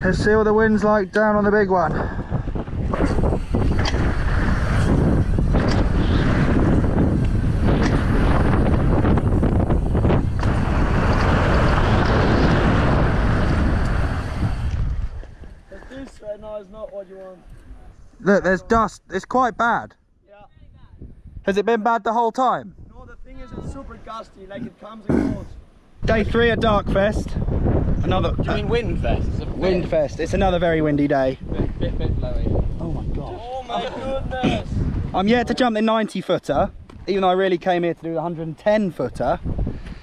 Let's see what the wind's like down on the big one. The deuce right now is not what you want. Look, there's dust. It's quite bad. Yeah. Has it been bad the whole time? No, the thing is it's super gusty, like it comes and goes. Day 3 at Darkfest. Another. Do you mean Windfest? It's a Windfest. It's another very windy day. Bit blowy. Oh my god. Oh my goodness. I'm yet to jump the 90 footer, even though I really came here to do the 110 footer,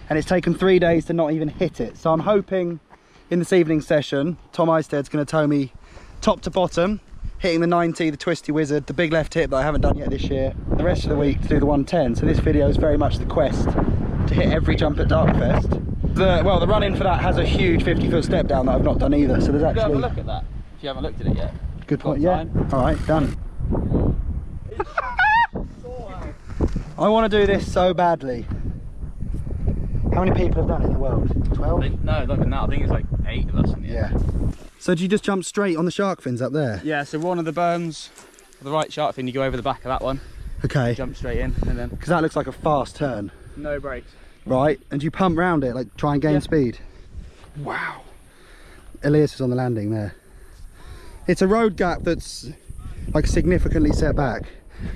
and it's taken 3 days to not even hit it. So I'm hoping in this evening's session, Tom Isted's going to tow me top to bottom, hitting the 90, the twisty wizard, the big left hip that I haven't done yet this year, the rest of the week to do the 110. So this video is very much the quest to hit every jump at Darkfest. Well, the run-in for that has a huge 50-foot step down that I've not done either, so there's actually... Have a look at that, if you haven't looked at it yet. Good point, yeah. Alright, done. I want to do this so badly. How many people have done it in the world? 12? No, not even that. I think it's like 8 of us in the end. So do you just jump straight on the shark fins up there? Yeah, so one of the berms, the right shark fin, you go over the back of that one. Okay. Jump straight in, and then... Because that looks like a fast turn. No brakes. Right, and you pump round it, like try and gain speed. Wow. Elias is on the landing there. It's a road gap that's like significantly set back,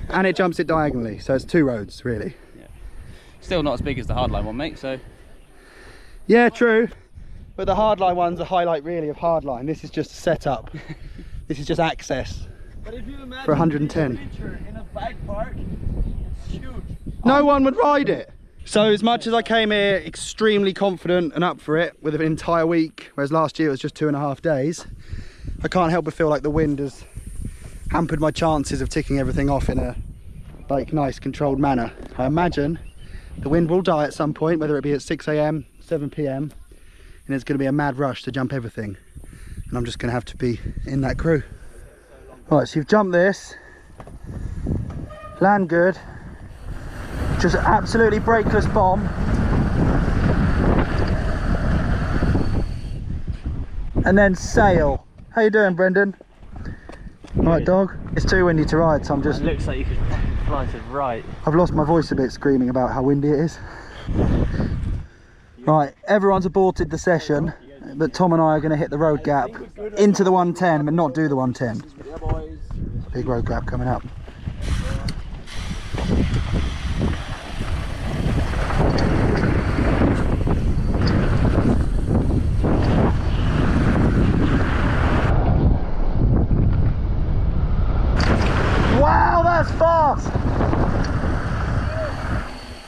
and it jumps it diagonally, so it's 2 roads really. Yeah. Still not as big as the hardline one, mate, so. Yeah, true. But the hardline one's the highlight really of hardline. This is just a setup. This is just access. But if you imagine for 110. In a bike park, it's huge. No one would ride it. So as much as I came here extremely confident and up for it with an entire week, whereas last year it was just 2.5 days, I can't help but feel like the wind has hampered my chances of ticking everything off in a like nice controlled manner. I imagine the wind will die at some point, whether it be at 6 AM, 7 PM, and it's going to be a mad rush to jump everything. And I'm just going to have to be in that crew. Right, so you've jumped this, land good. Just an absolutely brakeless bomb. And then sail. How you doing, Brendan? Alright, dog? It's too windy to ride, so I'm just... It looks like you could fly to the right. I've lost my voice a bit screaming about how windy it is. Right, everyone's aborted the session, but Tom and I are going to hit the road gap into the 110, but not do the 110. Big road gap coming up.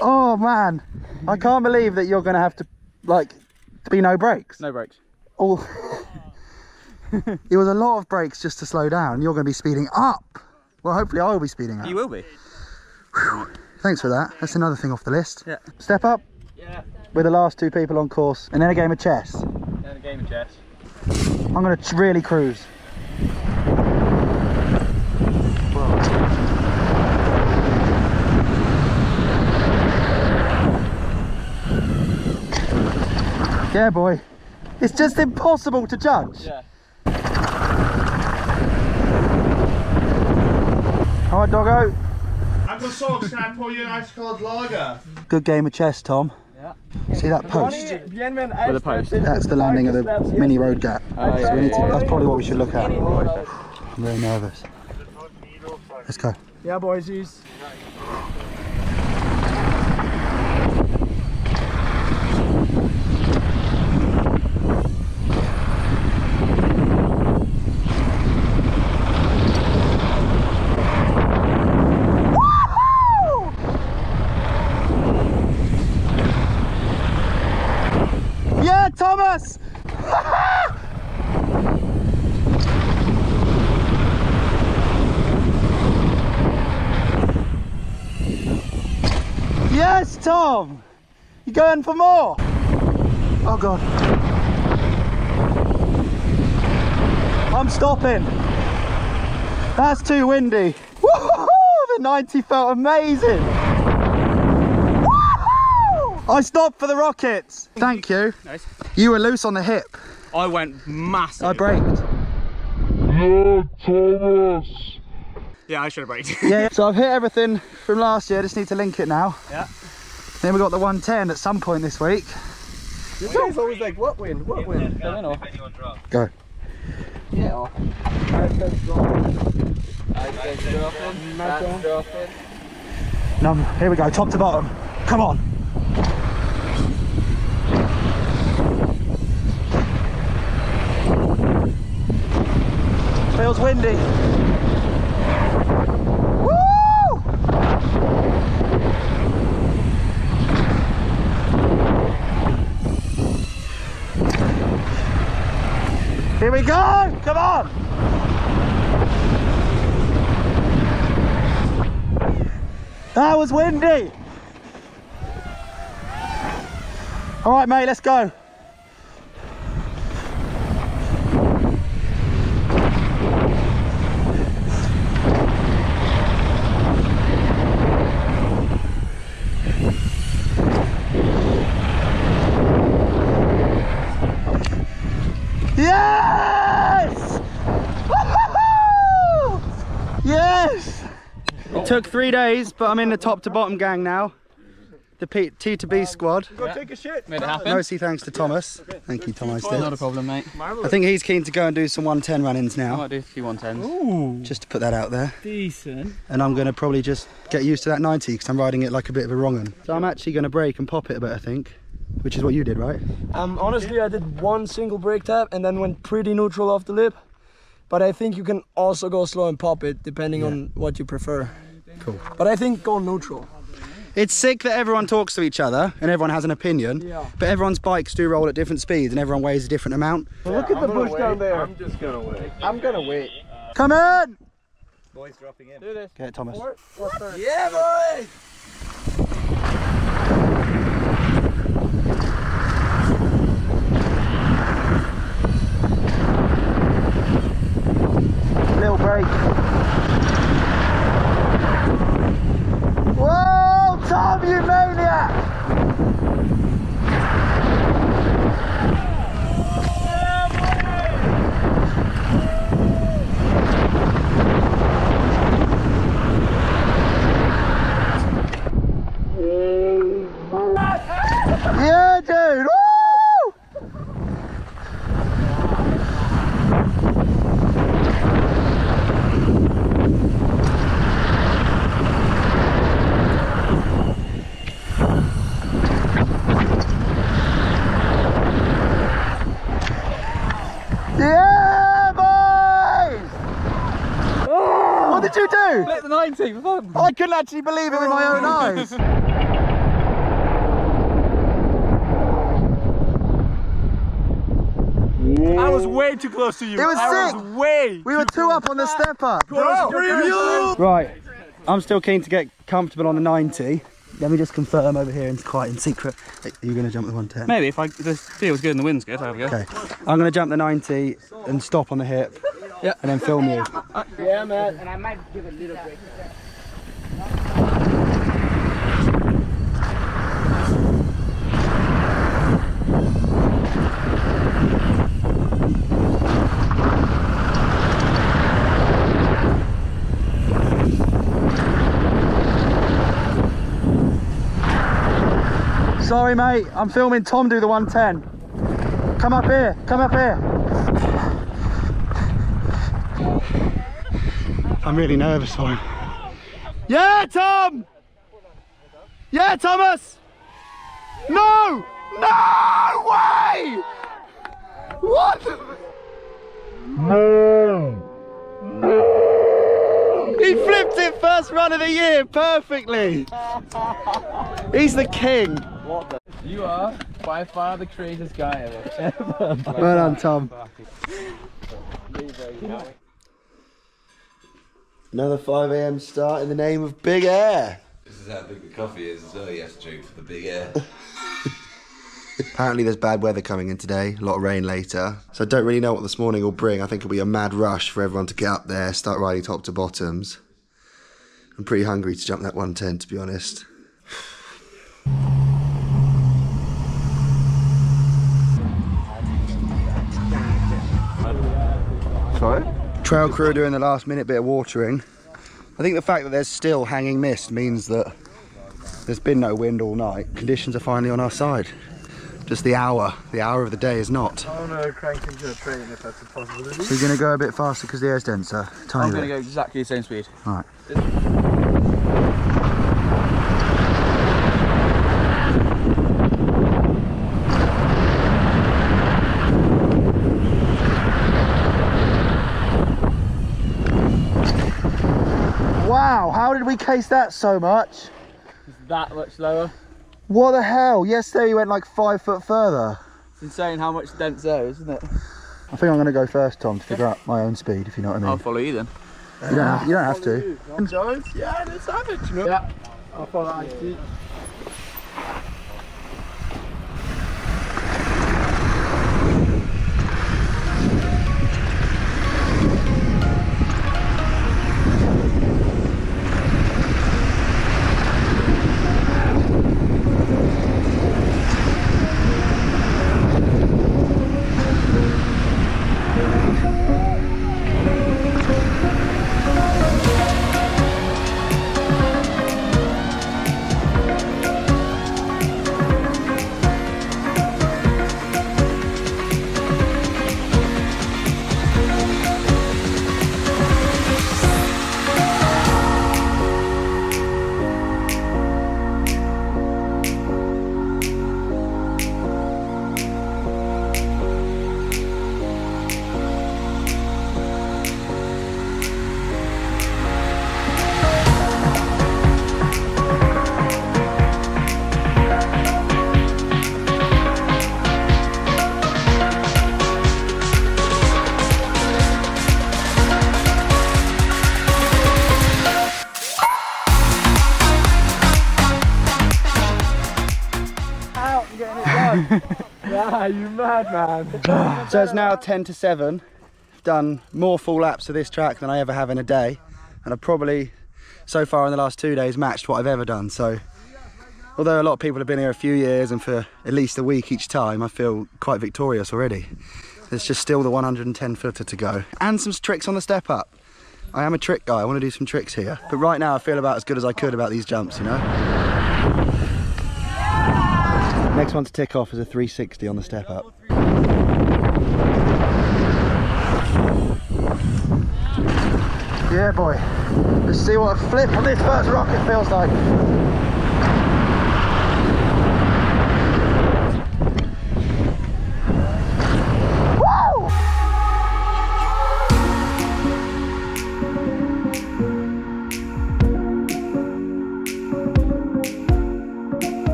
Oh man, I can't believe that you're going to have to, like, be no brakes. No brakes. Oh. It was a lot of brakes just to slow down. You're going to be speeding up. Well, hopefully I will be speeding up. You will be. Whew. Thanks for that. That's another thing off the list. Yeah. Step up. Yeah. We're the last 2 people on course. And then a game of chess. And then a game of chess. I'm going to really cruise. Yeah, boy. It's just impossible to judge. Yeah. All right, doggo. I've got socks. Can I pour you an ice cold lager? Good game of chess, Tom. Yeah. See that post? With a post. That's the landing of the mini road gap. So we need to, that's probably what we should look at. I'm very nervous. Let's go. Yeah, boysies. Thomas! Yes, Tom! You going for more? Oh god. I'm stopping. That's too windy. Woohoo! The 90 felt amazing. Woohoo! I stopped for the rockets. Thank you. Nice. You were loose on the hip. I went massive. I braked. Yeah, Thomas. Yeah, I should have braked. Yeah, so I've hit everything from last year. I just need to link it now. Yeah. Then we got the 110 at some point this week. This guy's always like, what wind? What wind? Go in or? Go. Yeah. Off. I no, here we go, top to bottom. Come on. Feels windy. Woo! Here we go! Come on! That was windy. All right, mate, let's go. Yes! Woo-hoo-hoo! Yes! It took 3 days, but I'm in the top to bottom gang now. The T to B squad. You've got to take a shit. Made it happen. Mostly thanks to Thomas. Yeah, okay. Thank you, Tom Isted. Not a problem, mate. Marvelous. I think he's keen to go and do some 110 run-ins now. I might do a few 110s. Ooh. Just to put that out there. Decent. And I'm going to probably just get used to that 90 because I'm riding it like a bit of a wrong un. So I'm actually going to brake and pop it a bit, I think. Which is what you did, right? Honestly, I did one single brake tap and then went pretty neutral off the lip. But I think you can also go slow and pop it, depending on what you prefer. Cool. But I think go neutral. It's sick that everyone talks to each other and everyone has an opinion, but everyone's bikes do roll at different speeds and everyone weighs a different amount. Yeah, look at the bush down there. I'm just going to wait. I'm going to wait. Come in! Boys dropping in. Do this. Get it, Thomas. Four. Yeah, boys! Break. Whoa, Tom, you maniac! Yeah, dude! I couldn't actually believe it with my own eyes. I was way too close to you. It was sick. Was way we were two up on the step up. Right, I'm still keen to get comfortable on the 90. Let me just confirm over here and quite in secret. Are you going to jump the 110? Maybe if the feel's good and the wind's good, I'll have a go. Okay, I'm going to jump the 90 and stop on the hip. Yeah, and then film you. Yeah, man. And I might give a little break. Sorry, mate. I'm filming Tom do the 110. Come up here. Come up here. I'm really nervous for him. Yeah, Tom! Yeah, Thomas! No! No way! What? No! No! He flipped it first run of the year perfectly! He's the king! What the? You are by far the craziest guy ever. Well done, Tom. Another 5 AM start in the name of big air. This is how big the coffee is, so you have to drink for the big air. Apparently there's bad weather coming in today, a lot of rain later. So I don't really know what this morning will bring. I think it'll be a mad rush for everyone to get up there, start riding top to bottoms. I'm pretty hungry to jump that 110, to be honest. Sorry? Trail crew doing the last minute bit of watering. I think the fact that there's still hanging mist means that there's been no wind all night. Conditions are finally on our side. Just the hour of the day is not. I want to crank into a train if that's a possibility. So you're going to go a bit faster because the air's denser? I'm going to go exactly the same speed. Alright. Wow, how did we case that so much? It's that much lower. What the hell? Yesterday we went like 5 foot further. It's insane how much denser, isn't it? I think I'm going to go first, Tom, to figure out my own speed, if you know what I mean. I'll follow you then. You don't have to. I'm giant. Yeah, let's have it, you know? Yeah, I'll follow you. You mad man. So it's now 10 to 7. I've done more full laps of this track than I ever have in a day, and I've probably so far in the last 2 days matched what I've ever done. So although a lot of people have been here a few years and for at least a week each time, I feel quite victorious already. There's just still the 110 footer to go and some tricks on the step up. I am a trick guy, I want to do some tricks here, but right now I feel about as good as I could about these jumps, you know. Next one to tick off is a 360 on the step up. Yeah boy, let's see what a flip on this first rocket feels like.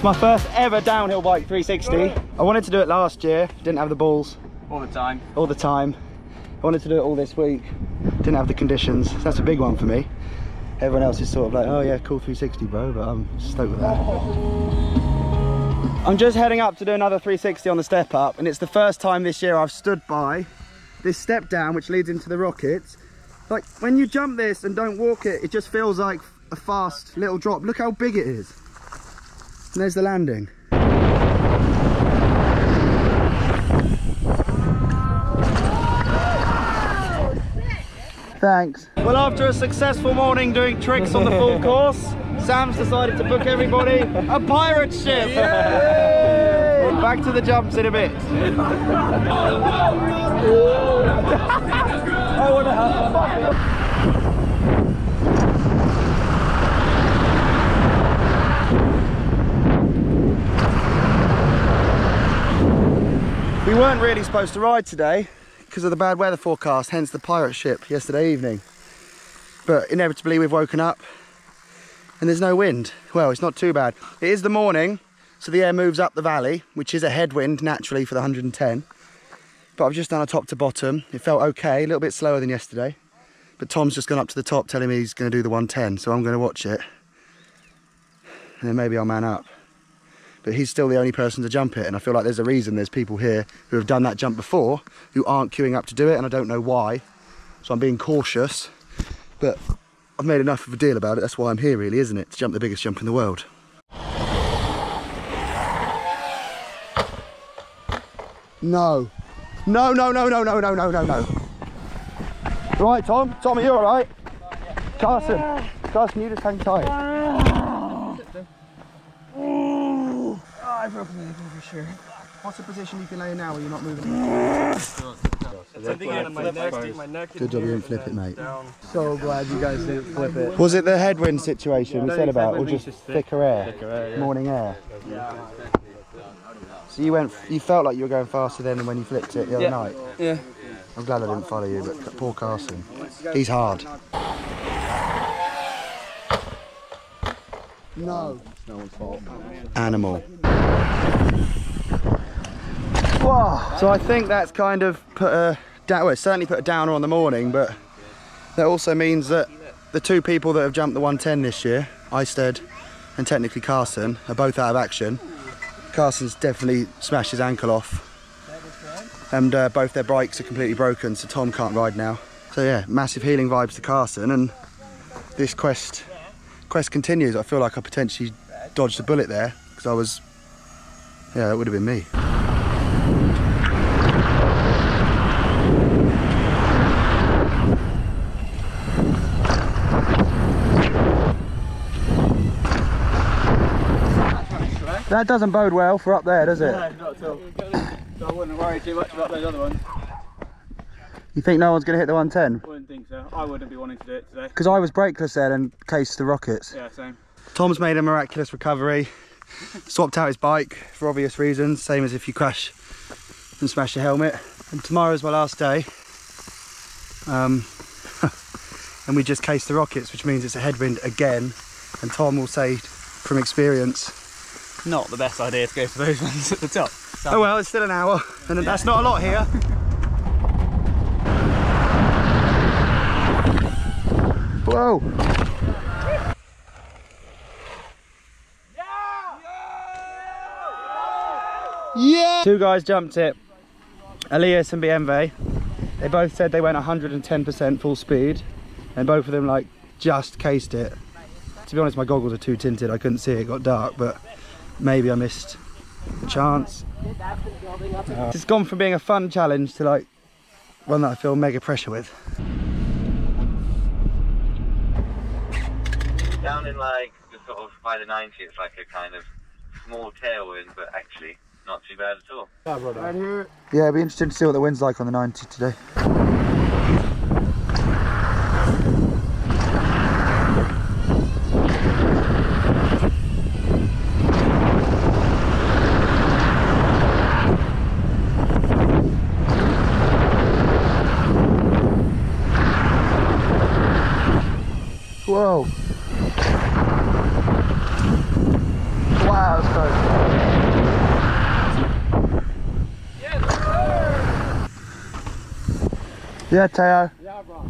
It's my first ever downhill bike 360. I wanted to do it last year, didn't have the balls. All the time. I wanted to do it all this week, didn't have the conditions. That's a big one for me. Everyone else is sort of like, oh yeah, cool 360 bro, but I'm stoked with that. I'm just heading up to do another 360 on the step up, and it's the first time this year I've stood by this step down which leads into the rockets. Like when you jump this and don't walk it, it just feels like a fast little drop. Look how big it is. And there's the landing. Thanks. Well, after a successful morning doing tricks on the full course, Sam's decided to book everybody a pirate ship. Yay! We're back to the jumps in a bit. I want to have fun. We weren't really supposed to ride today, because of the bad weather forecast, hence the pirate ship yesterday evening. But inevitably we've woken up and there's no wind. Well, it's not too bad. It is the morning, so the air moves up the valley, which is a headwind naturally for the 110. But I've just done a top to bottom. It felt okay, a little bit slower than yesterday. But Tom's just gone up to the top telling me he's going to do the 110, so I'm going to watch it. And then maybe I'll man up. But he's still the only person to jump it, and I feel like there's a reason there's people here who have done that jump before who aren't queuing up to do it, and I don't know why. So I'm being cautious, but I've made enough of a deal about it. That's why I'm here really, isn't it? To jump the biggest jump in the world. No. No, no, no, no, no, no, no, no, no. Right, Tom? Tom, are you all right? Carson, Carson, you just hang tight. Oh, I've broken the ankle for sure. What's the position you can lay in now where you're not moving? My neck. Good job you didn't flip it, mate. So glad you guys didn't flip it. Was it the headwind situation we said about, or just thicker air? Thicker air, yeah. Morning air? Yeah. So you went, you felt like you were going faster then than when you flipped it the other night? Yeah. I'm glad I didn't follow you, but poor Carson. He's hard. No. It's no one's fault. Animal. Wow. So I think that's kind of put a down, well, it certainly put a downer on the morning, but that also means that the two people that have jumped the 110 this year, Isted and technically Carson, are both out of action. Carson's definitely smashed his ankle off, and both their bikes are completely broken, so Tom can't ride now. So yeah, massive healing vibes to Carson, and this quest continues. I feel like I potentially dodged a bullet there, because I was, yeah, that would have been me. That doesn't bode well for up there, does it? No, not at all. So I wouldn't worry too much about those other ones. You think no one's going to hit the 110? I wouldn't think so. I wouldn't be wanting to do it today. Because I was brakeless there and cased the rockets. Yeah, same. Tom's made a miraculous recovery. Swapped out his bike for obvious reasons, same as if you crash and smash your helmet. And tomorrow's my last day. And we just cased the rockets, which means it's a headwind again. And Tom will say from experience, not the best idea to go for those ones at the top. So. Oh well, it's still an hour, and yeah, that's not a lot here. Whoa! Yeah. Yeah. Yeah! Two guys jumped it, Elias and Bienve. They both said they went 110% full speed, and both of them like just cased it. To be honest, my goggles are too tinted, I couldn't see it, it got dark, but maybe I missed a chance. It's gone from being a fun challenge to like one that I feel mega pressure with. Down in like the sort of by the 90s, it's like a kind of small tailwind, but actually not too bad at all. Yeah, it'd be interesting to see what the wind's like on the 90 today. Whoa! Wow, that's close. Yes, sir. Yeah, Teo. Yeah, bro.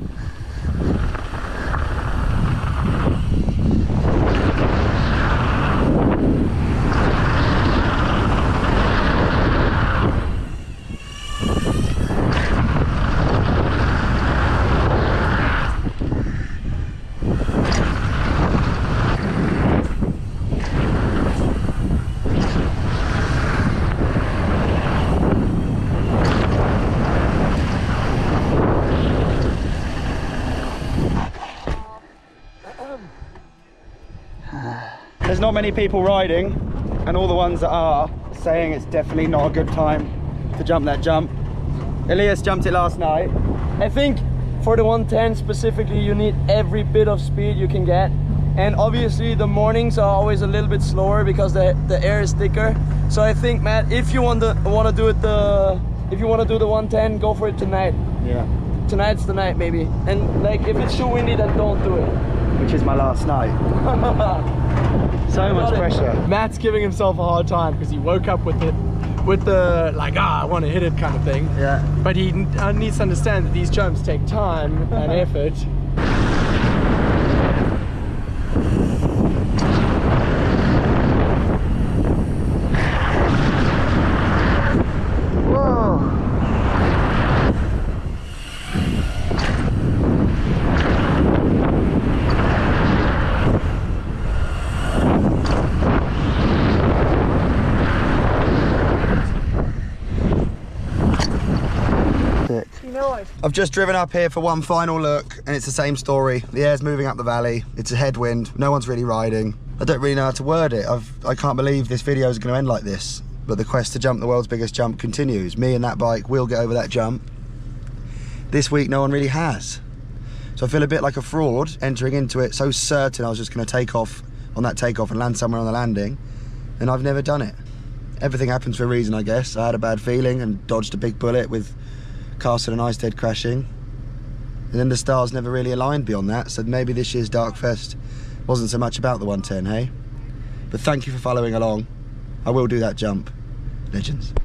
There's not many people riding, and all the ones that are saying it's definitely not a good time to jump that jump. Elias jumped it last night. I think for the 110 specifically, you need every bit of speed you can get, and obviously the mornings are always a little bit slower because the air is thicker. So I think, Matt, if you want to do it the if you want to do the 110, go for it tonight. Yeah. Tonight's the night, maybe. And like, if it's too windy, then don't do it. Which is my last night. So much pressure. Matt's giving himself a hard time because he woke up with it. With the like, I want to hit it kind of thing. Yeah. But he needs to understand that these jumps take time and effort. I've just driven up here for one final look and it's the same story. The air's moving up the valley, it's a headwind, no one's really riding. I don't really know how to word it. I can't believe this video is going to end like this, but the quest to jump the world's biggest jump continues. Me and that bike will get over that jump. This week no one really has. So I feel a bit like a fraud entering into it, so certain I was just going to take off on that takeoff and land somewhere on the landing, and I've never done it. Everything happens for a reason, I guess. I had a bad feeling and dodged a big bullet with Carson and Isted crashing, and then the stars never really aligned beyond that, so maybe this year's Darkfest wasn't so much about the 110, hey? But thank you for following along. I will do that jump. Legends.